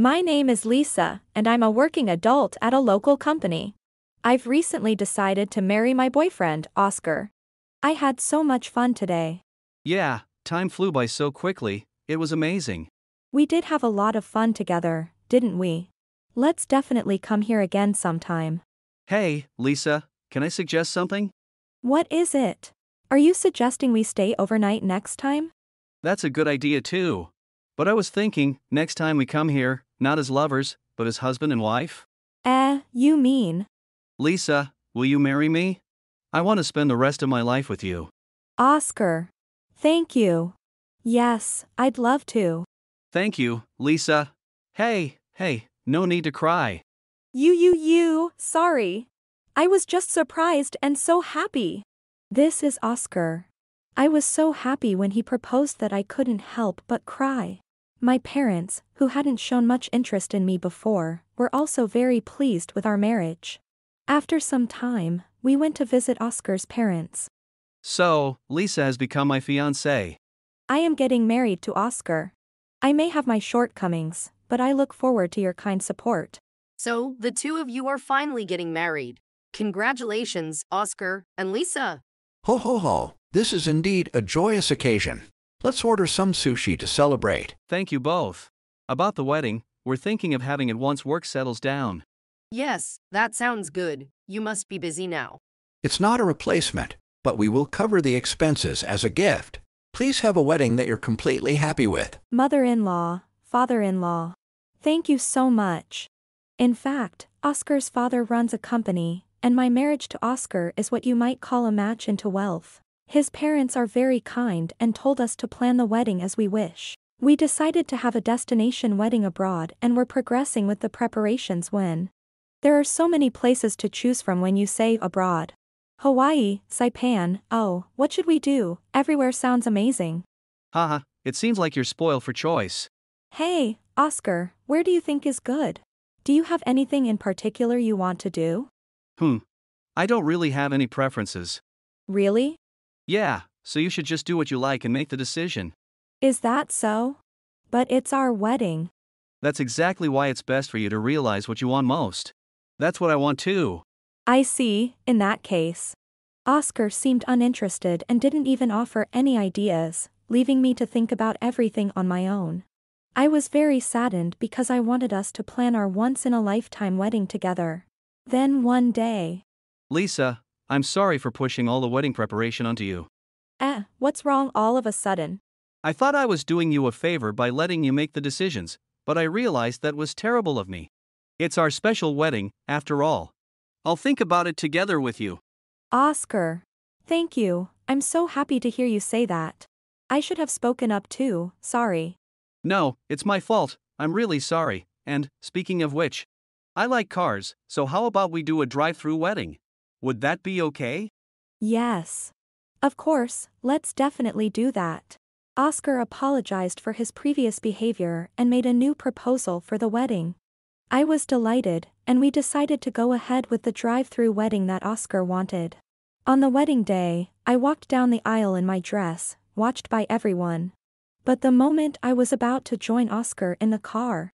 My name is Lisa, and I'm a working adult at a local company. I've recently decided to marry my boyfriend, Oscar. I had so much fun today. Yeah, time flew by so quickly, it was amazing. We did have a lot of fun together, didn't we? Let's definitely come here again sometime. Hey, Lisa, can I suggest something? What is it? Are you suggesting we stay overnight next time? That's a good idea too. But I was thinking, next time we come here, not as lovers, but as husband and wife? You mean? Lisa, will you marry me? I want to spend the rest of my life with you. Oscar. Thank you. Yes, I'd love to. Thank you, Lisa. Hey, no need to cry. Sorry. I was just surprised and so happy. This is Oscar. I was so happy when he proposed that I couldn't help but cry. My parents, who hadn't shown much interest in me before, were also very pleased with our marriage. After some time, we went to visit Oscar's parents. So, Lisa has become my fiancée. I am getting married to Oscar. I may have my shortcomings, but I look forward to your kind support. So, the two of you are finally getting married. Congratulations, Oscar and Lisa. Ho. This is indeed a joyous occasion. Let's order some sushi to celebrate. Thank you both. About the wedding, we're thinking of having it once work settles down. Yes, that sounds good. You must be busy now. It's not a replacement, but we will cover the expenses as a gift. Please have a wedding that you're completely happy with. Mother-in-law, father-in-law, thank you so much. In fact, Oscar's father runs a company, and my marriage to Oscar is what you might call a match into wealth. His parents are very kind and told us to plan the wedding as we wish. We decided to have a destination wedding abroad and were progressing with the preparations when. There are so many places to choose from when you say abroad. Hawaii, Saipan, oh, what should we do? Everywhere sounds amazing. Haha, it seems like you're spoiled for choice. Hey, Oscar, where do you think is good? Do you have anything in particular you want to do? I don't really have any preferences. Really? Yeah, so you should just do what you like and make the decision. Is that so? But it's our wedding. That's exactly why it's best for you to realize what you want most. That's what I want too. I see, in that case. Oscar seemed uninterested and didn't even offer any ideas, leaving me to think about everything on my own. I was very saddened because I wanted us to plan our once-in-a-lifetime wedding together. Then one day... Lisa, I'm sorry for pushing all the wedding preparation onto you. What's wrong all of a sudden? I thought I was doing you a favor by letting you make the decisions, but I realized that was terrible of me. It's our special wedding, after all. I'll think about it together with you. Oscar. Thank you, I'm so happy to hear you say that. I should have spoken up too, sorry. No, it's my fault, I'm really sorry, and, speaking of which, I like cars, so how about we do a drive-through wedding? Would that be okay? Yes. Of course, let's definitely do that. Oscar apologized for his previous behavior and made a new proposal for the wedding. I was delighted, and we decided to go ahead with the drive-through wedding that Oscar wanted. On the wedding day, I walked down the aisle in my dress, watched by everyone. But the moment I was about to join Oscar in the car...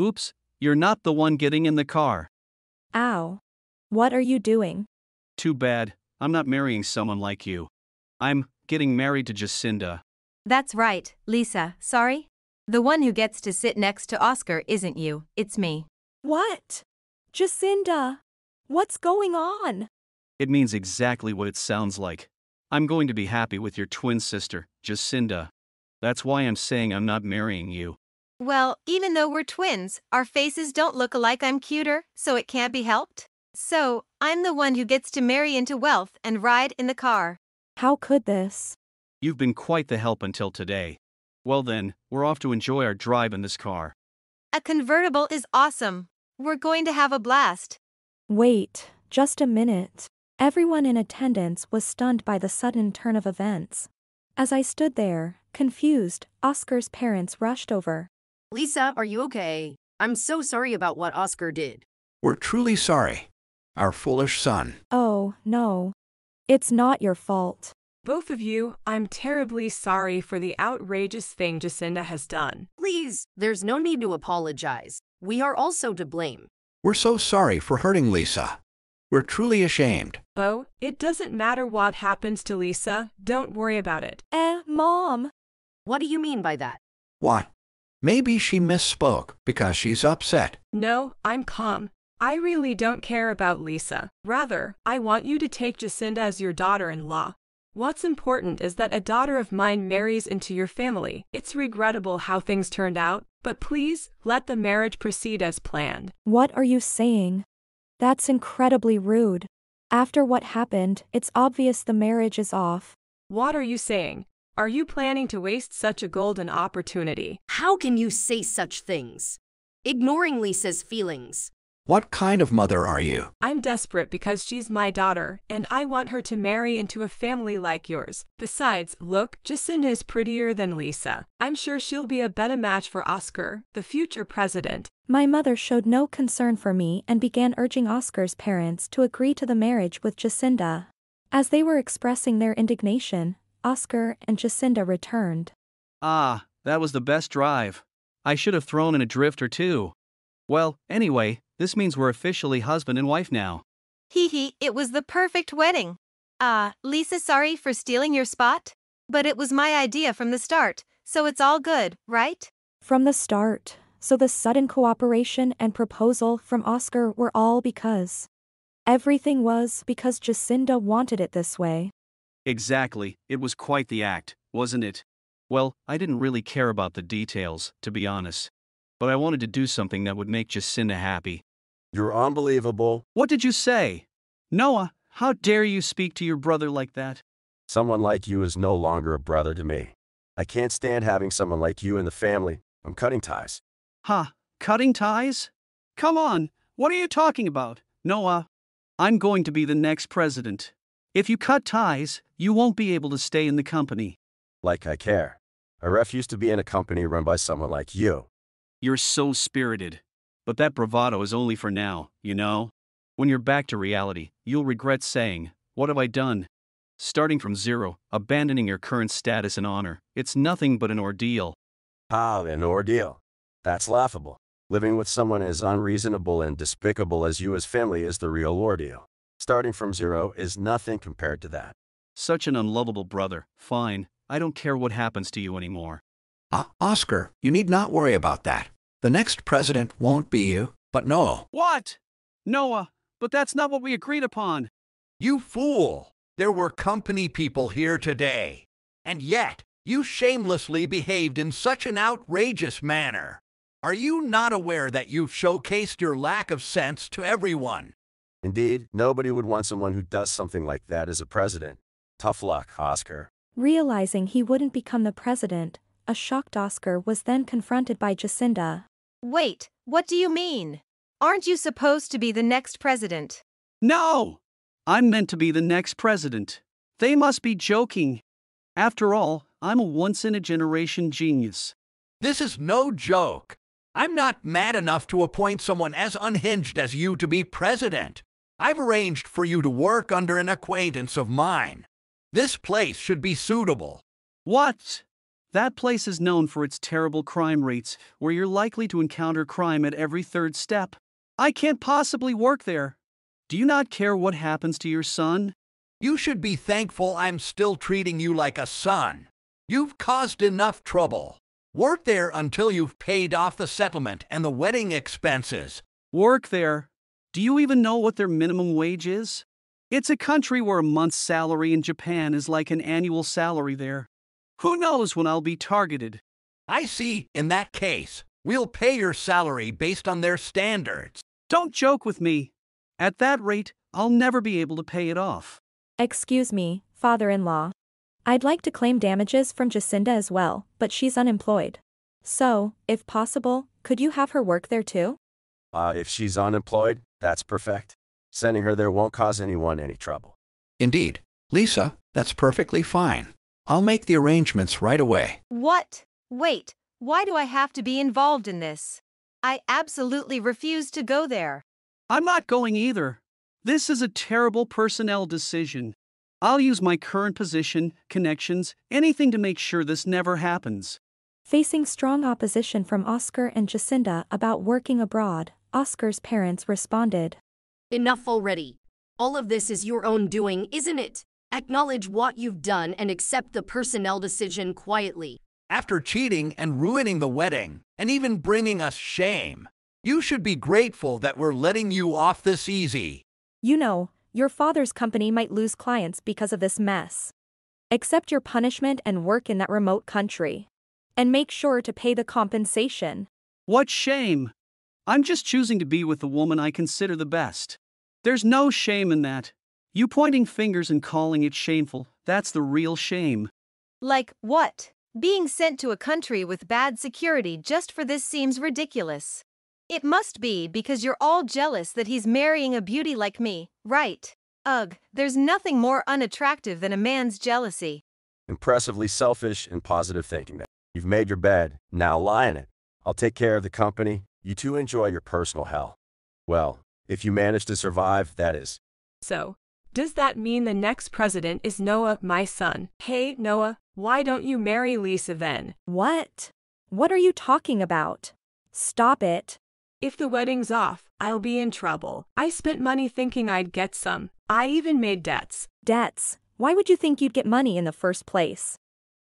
Oops, you're not the one getting in the car. Ow. What are you doing? Too bad, I'm not marrying someone like you. I'm getting married to Jacinda. That's right, Lisa, sorry? The one who gets to sit next to Oscar isn't you, it's me. What? Jacinda? What's going on? It means exactly what it sounds like. I'm going to be happy with your twin sister, Jacinda. That's why I'm saying I'm not marrying you. Well, even though we're twins, our faces don't look alike. I'm cuter, so it can't be helped. So, I'm the one who gets to marry into wealth and ride in the car. How could this? You've been quite the help until today. Well then, we're off to enjoy our drive in this car. A convertible is awesome. We're going to have a blast. Wait, just a minute. Everyone in attendance was stunned by the sudden turn of events. As I stood there, confused, Oscar's parents rushed over. Lisa, are you okay? I'm so sorry about what Oscar did. We're truly sorry. Our foolish son. Oh, no. It's not your fault. Both of you, I'm terribly sorry for the outrageous thing Jacinda has done. Please, there's no need to apologize. We are also to blame. We're so sorry for hurting Lisa. We're truly ashamed. Bo, it doesn't matter what happens to Lisa. Don't worry about it. Mom. What do you mean by that? What? Maybe she misspoke because she's upset. No, I'm calm. I really don't care about Lisa. Rather, I want you to take Jacinda as your daughter-in-law. What's important is that a daughter of mine marries into your family. It's regrettable how things turned out, but please, let the marriage proceed as planned. What are you saying? That's incredibly rude. After what happened, it's obvious the marriage is off. What are you saying? Are you planning to waste such a golden opportunity? How can you say such things? Ignoring Lisa's feelings. What kind of mother are you? I'm desperate because she's my daughter, and I want her to marry into a family like yours. Besides, look, Jacinda is prettier than Lisa. I'm sure she'll be a better match for Oscar, the future president. My mother showed no concern for me and began urging Oscar's parents to agree to the marriage with Jacinda. As they were expressing their indignation, Oscar and Jacinda returned. Ah, that was the best drive. I should have thrown in a drift or two. Well, anyway, this means we're officially husband and wife now. Hee hee, it was the perfect wedding. Lisa, sorry for stealing your spot, but it was my idea from the start, so it's all good, right? From the start, so the sudden cooperation and proposal from Oscar were all because. Everything was because Jacinda wanted it this way. Exactly, it was quite the act, wasn't it? Well, I didn't really care about the details, to be honest. But I wanted to do something that would make Jacinda happy. You're unbelievable. What did you say? Noah, how dare you speak to your brother like that? Someone like you is no longer a brother to me. I can't stand having someone like you in the family. I'm cutting ties. Huh, cutting ties? Come on, what are you talking about, Noah? I'm going to be the next president. If you cut ties, you won't be able to stay in the company. Like I care. I refuse to be in a company run by someone like you. You're so spirited. But that bravado is only for now, you know? When you're back to reality, you'll regret saying, "What have I done?" Starting from zero, abandoning your current status and honor, it's nothing but an ordeal. Ah, an ordeal. That's laughable. Living with someone as unreasonable and despicable as you as family is the real ordeal. Starting from zero is nothing compared to that. Such an unlovable brother. Fine, I don't care what happens to you anymore. Oscar, you need not worry about that. The next president won't be you, but Noah. What? Noah, but that's not what we agreed upon. You fool! There were company people here today. And yet, you shamelessly behaved in such an outrageous manner. Are you not aware that you've showcased your lack of sense to everyone? Indeed, nobody would want someone who does something like that as a president. Tough luck, Oscar. Realizing he wouldn't become the president, a shocked Oscar was then confronted by Jacinda. Wait, what do you mean? Aren't you supposed to be the next president? No! I'm meant to be the next president. They must be joking. After all, I'm a once-in-a-generation genius. This is no joke. I'm not mad enough to appoint someone as unhinged as you to be president. I've arranged for you to work under an acquaintance of mine. This place should be suitable. What? That place is known for its terrible crime rates, where you're likely to encounter crime at every third step. I can't possibly work there. Do you not care what happens to your son? You should be thankful I'm still treating you like a son. You've caused enough trouble. Work there until you've paid off the settlement and the wedding expenses. Work there? Do you even know what their minimum wage is? It's a country where a month's salary in Japan is like an annual salary there. Who knows when I'll be targeted? I see. In that case, we'll pay your salary based on their standards. Don't joke with me. At that rate, I'll never be able to pay it off. Excuse me, father-in-law. I'd like to claim damages from Jacinda as well, but she's unemployed. So, if possible, could you have her work there too? If she's unemployed, that's perfect. Sending her there won't cause anyone any trouble. Indeed. Lisa, that's perfectly fine. I'll make the arrangements right away. What? Wait, why do I have to be involved in this? I absolutely refuse to go there. I'm not going either. This is a terrible personnel decision. I'll use my current position, connections, anything to make sure this never happens." Facing strong opposition from Oscar and Jacinda about working abroad, Oscar's parents responded, "Enough already. All of this is your own doing, isn't it? Acknowledge what you've done and accept the personnel decision quietly. After cheating and ruining the wedding, and even bringing us shame, you should be grateful that we're letting you off this easy. You know, your father's company might lose clients because of this mess. Accept your punishment and work in that remote country. And make sure to pay the compensation." "What shame? I'm just choosing to be with the woman I consider the best. There's no shame in that. You pointing fingers and calling it shameful, that's the real shame." "Like what? Being sent to a country with bad security just for this seems ridiculous. It must be because you're all jealous that he's marrying a beauty like me, right? Ugh, there's nothing more unattractive than a man's jealousy." "Impressively selfish and positive thinking. You've made your bed, now lie in it. I'll take care of the company, you two enjoy your personal hell. Well, if you manage to survive, that is." "So, does that mean the next president is Noah, my son? Hey, Noah, why don't you marry Lisa then?" "What? What are you talking about? Stop it." "If the wedding's off, I'll be in trouble. I spent money thinking I'd get some. I even made debts." "Debts? Why would you think you'd get money in the first place?"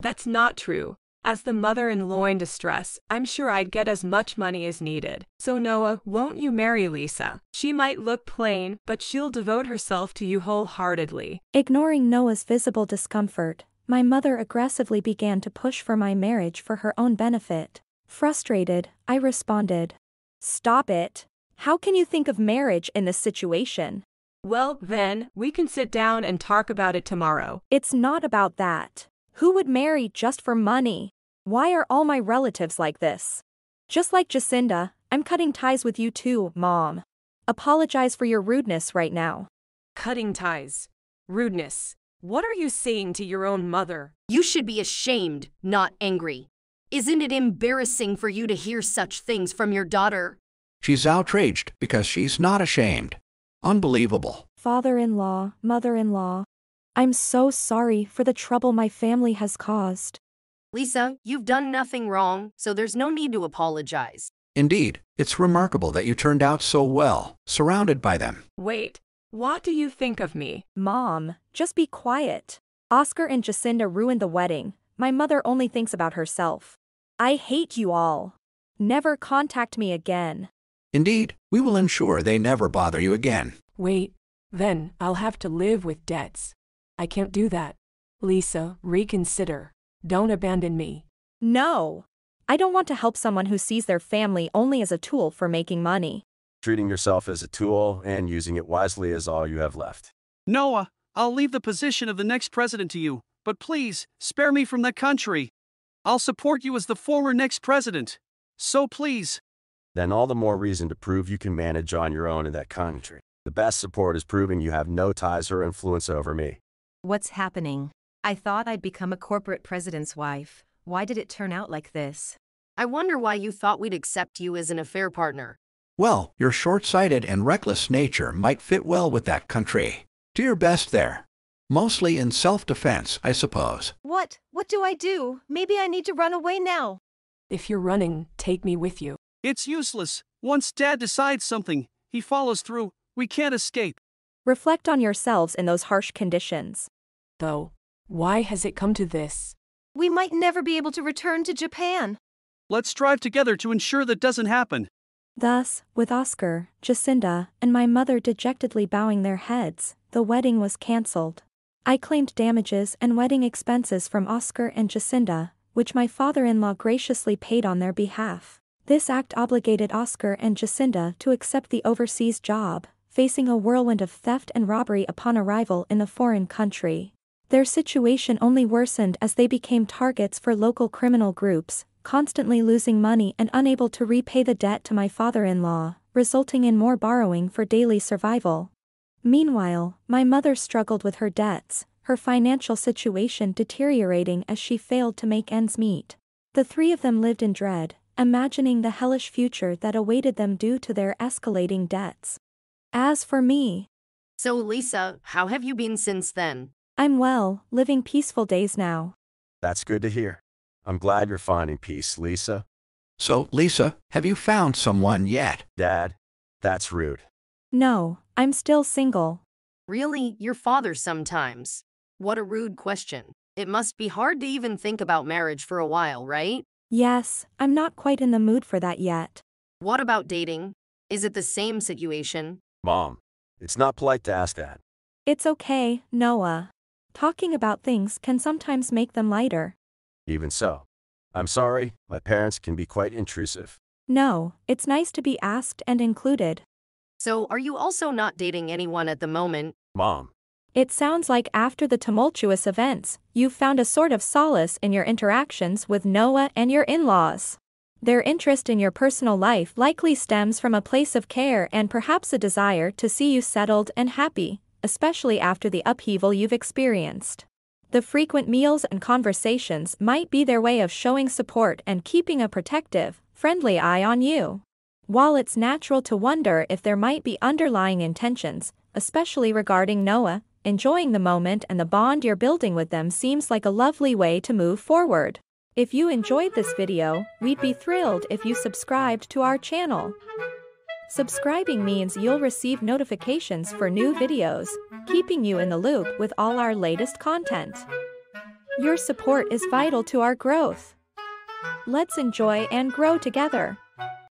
"That's not true. As the mother-in-law in distress, I'm sure I'd get as much money as needed. So Noah, won't you marry Lisa? She might look plain, but she'll devote herself to you wholeheartedly." Ignoring Noah's visible discomfort, my mother aggressively began to push for my marriage for her own benefit. Frustrated, I responded, "Stop it. How can you think of marriage in this situation?" "Well, then, we can sit down and talk about it tomorrow." "It's not about that. Who would marry just for money? Why are all my relatives like this? Just like Jacinda, I'm cutting ties with you too, Mom. Apologize for your rudeness right now." "Cutting ties? Rudeness? What are you saying to your own mother?" "You should be ashamed, not angry. Isn't it embarrassing for you to hear such things from your daughter?" "She's outraged because she's not ashamed. Unbelievable." Father-in-law, mother-in-law, I'm so sorry for the trouble my family has caused. "Lisa, you've done nothing wrong, so there's no need to apologize." "Indeed, it's remarkable that you turned out so well, surrounded by them." "Wait, what do you think of me?" "Mom, just be quiet. Oscar and Jacinda ruined the wedding. My mother only thinks about herself. I hate you all. Never contact me again." "Indeed, we will ensure they never bother you again." "Wait, then I'll have to live with debts. I can't do that. Lisa, reconsider. Don't abandon me." "No. I don't want to help someone who sees their family only as a tool for making money." "Treating yourself as a tool and using it wisely is all you have left." "Noah, I'll leave the position of the next president to you, but please, spare me from the country. I'll support you as the former next president. So please." "Then all the more reason to prove you can manage on your own in that country. The best support is proving you have no ties or influence over me." "What's happening? I thought I'd become a corporate president's wife. Why did it turn out like this?" "I wonder why you thought we'd accept you as an affair partner." "Well, your short-sighted and reckless nature might fit well with that country. Do your best there. Mostly in self-defense, I suppose." "What? What do I do? Maybe I need to run away now." "If you're running, take me with you." "It's useless. Once Dad decides something, he follows through. We can't escape." "Reflect on yourselves in those harsh conditions." "Though, why has it come to this? We might never be able to return to Japan." "Let's strive together to ensure that doesn't happen." Thus, with Oscar, Jacinda, and my mother dejectedly bowing their heads, the wedding was cancelled. I claimed damages and wedding expenses from Oscar and Jacinda, which my father-in-law graciously paid on their behalf. This act obligated Oscar and Jacinda to accept the overseas job, facing a whirlwind of theft and robbery upon arrival in a foreign country. Their situation only worsened as they became targets for local criminal groups, constantly losing money and unable to repay the debt to my father-in-law, resulting in more borrowing for daily survival. Meanwhile, my mother struggled with her debts, her financial situation deteriorating as she failed to make ends meet. The three of them lived in dread, imagining the hellish future that awaited them due to their escalating debts. As for me... "So Lisa, how have you been since then? I'm well, living peaceful days now. That's good to hear. I'm glad you're finding peace, Lisa. So, Lisa, have you found someone yet? Dad, that's rude. No, I'm still single. Really, your father sometimes. What a rude question. It must be hard to even think about marriage for a while, right? Yes, I'm not quite in the mood for that yet. What about dating? Is it the same situation? Mom, it's not polite to ask that. It's okay, Noah. Talking about things can sometimes make them lighter. Even so. I'm sorry, my parents can be quite intrusive. No, it's nice to be asked and included. So, are you also not dating anyone at the moment? Mom. It sounds like after the tumultuous events, you've found a sort of solace in your interactions with Noah and your in-laws. Their interest in your personal life likely stems from a place of care and perhaps a desire to see you settled and happy, especially after the upheaval you've experienced. The frequent meals and conversations might be their way of showing support and keeping a protective, friendly eye on you. While it's natural to wonder if there might be underlying intentions, especially regarding Noah, enjoying the moment and the bond you're building with them seems like a lovely way to move forward. If you enjoyed this video, we'd be thrilled if you subscribed to our channel. Subscribing means you'll receive notifications for new videos, keeping you in the loop with all our latest content. Your support is vital to our growth. Let's enjoy and grow together.